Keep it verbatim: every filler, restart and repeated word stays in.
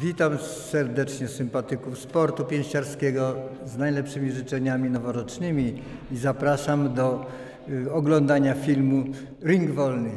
Witam serdecznie sympatyków sportu pięściarskiego z najlepszymi życzeniami noworocznymi i zapraszam do oglądania filmu Ring Wolny.